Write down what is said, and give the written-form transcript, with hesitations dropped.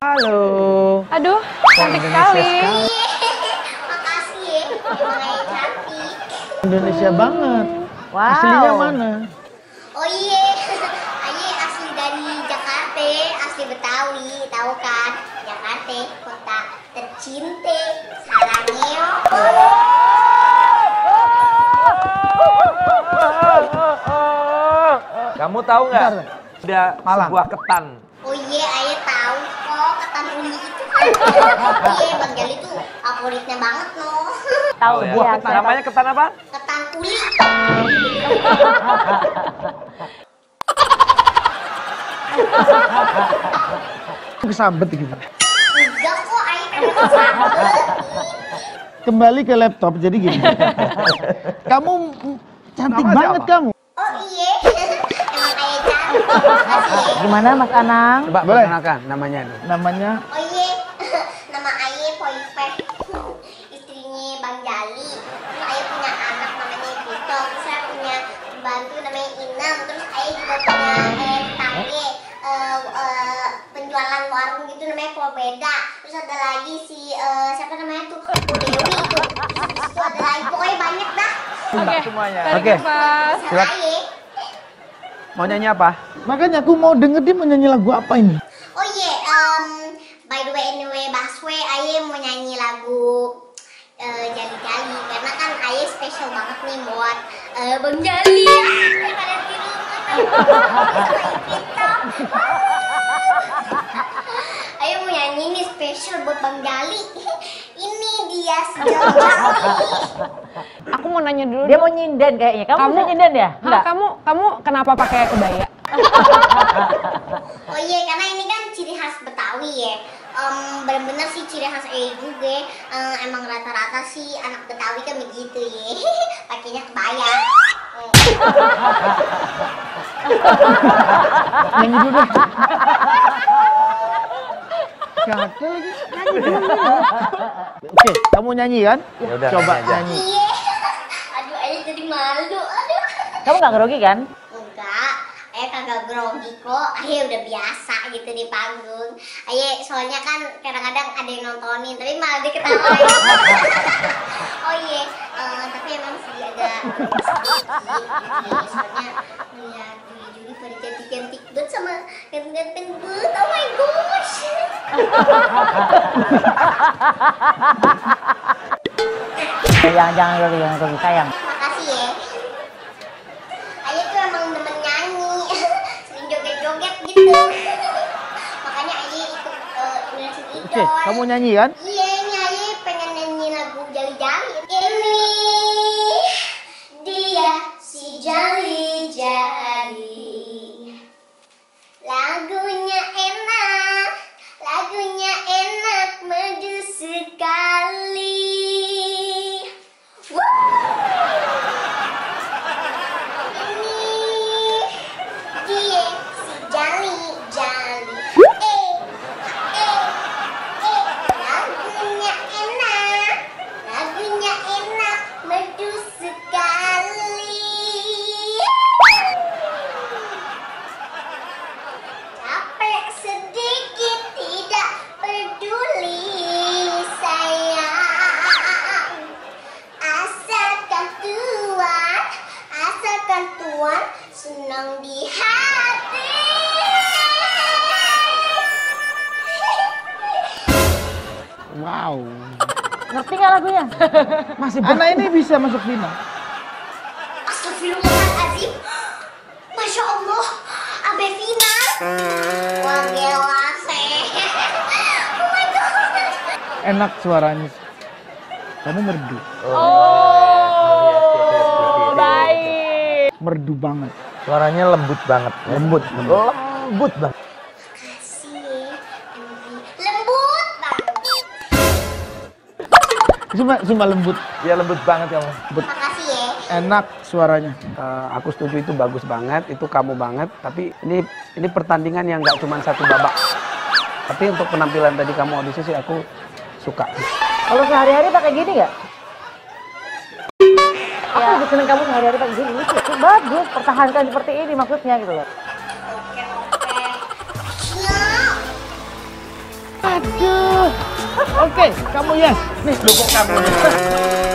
Halo. Aduh, cantik sekali. Makasih ya, cantik. Indonesia banget. Wow. Aslinya mana? Oh iya, ini asli dari Jakarta, asli Betawi, tahu kan? Jakarta, kota tercinta. Sarangnya. Kamu tahu nggak? Ada sebuah ketan. Oh iya, ayah tahu kok ketan uli itu. Iya, Bang Jali tuh favoritnya banget loh. Tahu sebuah ya, ketan. Namanya ketan apa? Ketan uli. Kesambet gitu. Enggak kok, ayah kesambet. Kembali ke laptop, jadi gini. Kamu cantik banget apa? Kamu. Oh iya. Gimana Mas Anang? Coba perkenalkan namanya. Namanya? Oh iya, nama aye Poifeh, istrinya Bang Jali. Terus aye punya anak namanya Vito. Terus saya punya pembantu namanya Inang. Terus aye juga punya tangge penjualan warung gitu namanya Pobeda. Terus ada lagi si siapa namanya tuh Dewi itu. Terus ada lagi pokoknya banyak dah. Oke, semuanya. Oke. Mau nyanyi apa? Makanya aku mau denger dia mau nyanyi lagu apa ini. Oh iya, by the way anyway Baswe, aye mau nyanyi lagu Jali-Jali. Karena kan aye spesial banget nih buat Bang Jali. Daripada tidur, aye mau nyanyi nih spesial buat Bang Jali. Ini dia si Jali. Aku mau nanya dulu. Dia mau nyinden kayaknya. Kamu bisa nyinden ya? Enggak. Kamu kenapa pakai kebaya? Oh iya, karena ini kan ciri khas Betawi ya. Bener-bener sih ciri khas juga. Emang rata-rata sih anak Betawi kan begitu ya. Pakainya kebaya. Nyanyi dulu deh. Gagal lagi. Nyanyi dulu. Oke, kamu nyanyi kan? Yaudah, coba nyanyi. Jadi malu, aduh. Kamu gak grogi kan? Enggak, ayah kagak grogi kok. Ayah udah biasa gitu di panggung. Ayah soalnya kan kadang-kadang ada yang nontonin, tapi malah diketawain. Oh iya, tapi emang sih agak sedikit. Soalnya lihat juri-juri pada cantik-cantik banget sama ganteng-ganteng banget. Oh my gosh. Jangan grogi, jangan grogi, sayang. Oke, kamu nyanyi kan? Iya, nyanyi. Pengen nyanyi lagu Jali-Jali. Ini dia si Jali-Jali. Lagunya enak merdu sekali. Senang di hati. Wow. Ngerti nggak lagunya? Masih anak ini bisa masuk final. Astagfirullahaladzim. Masya Allah, abe final. Wah gila sih. Oh my God. Enak suaranya. Kamu merdu. Oh, baik. Merdu banget. Suaranya lembut banget, lembut banget. Makasih, lembut banget. Cuma lembut, ya lembut banget ya Mas. Makasih ya. Enak suaranya. Aku setuju itu bagus banget, itu kamu banget. Tapi ini pertandingan yang nggak cuma satu babak. Tapi untuk penampilan tadi kamu audisi sih aku suka. Kalau sehari-hari pakai gini nggak? Aku seneng kamu sehari-hari pakai gini, itu bagus, pertahankan seperti ini maksudnya gitu loh. Oke. Aduh. Oke, kamu yes. Nih, dukung kamu.